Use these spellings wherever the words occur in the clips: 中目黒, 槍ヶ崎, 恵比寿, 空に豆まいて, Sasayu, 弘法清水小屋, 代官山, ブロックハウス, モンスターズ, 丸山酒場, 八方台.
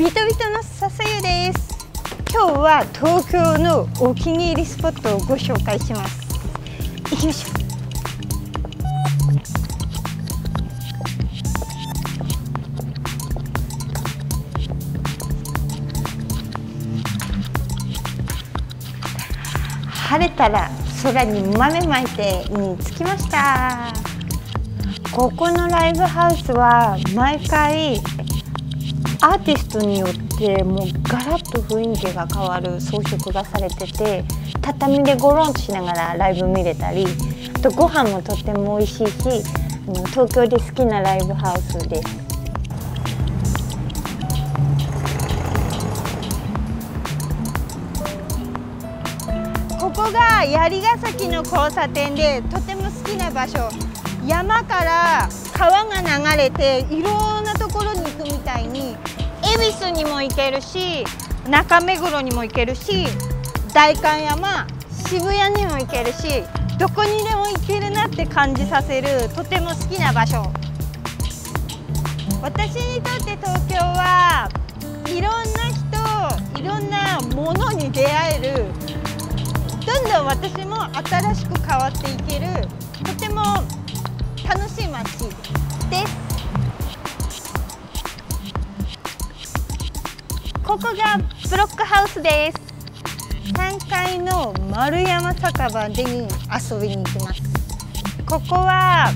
人々のささゆです。今日は東京のお気に入りスポットをご紹介します。行きましょう。晴れたら空に豆まいてに着きました。ここのライブハウスは毎回アーティストによってもうガラッと雰囲気が変わる装飾がされてて、畳でゴロンとしながらライブ見れたり、あとご飯もとっても美味しいし、東京で好きなライブハウスです。ここが槍ヶ崎の交差点で、とても好きな場所。山から川が流れていろんなところに行くみたいに、恵比寿にも行けるし、中目黒にも行けるし、代官山、渋谷にも行けるし、どこにでも行けるなって感じさせる、とても好きな場所。私にとって東京はいろんな人、いろんなものに出会える、どんどん私も新しく変わっていける、とても楽しい街です。ここがブロックハウスです。3階の丸山酒場で遊びに行きます。ここは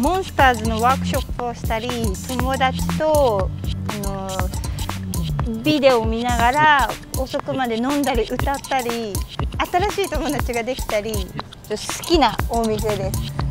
モンスターズのワークショップをしたり、友達とビデオを見ながら遅くまで飲んだり歌ったり、新しい友達ができたり、好きなお店です。